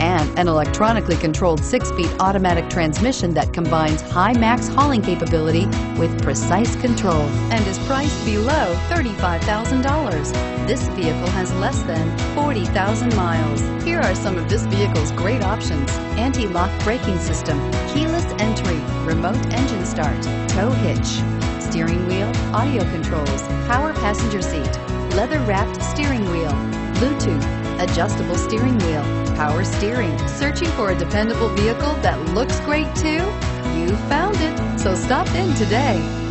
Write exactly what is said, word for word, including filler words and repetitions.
and an electronically controlled six-speed automatic transmission that combines high max hauling capability with precise control and is priced below thirty-five thousand dollars. This vehicle has less than forty thousand miles. Here are some of this vehicle's great options: anti-lock braking system, keyless entry, remote engine start, tow hitch, steering wheel audio controls, power passenger seat, leather-wrapped steering wheel, Bluetooth, adjustable steering wheel, power steering. Searching for a dependable vehicle that looks great too? You found it, so stop in today.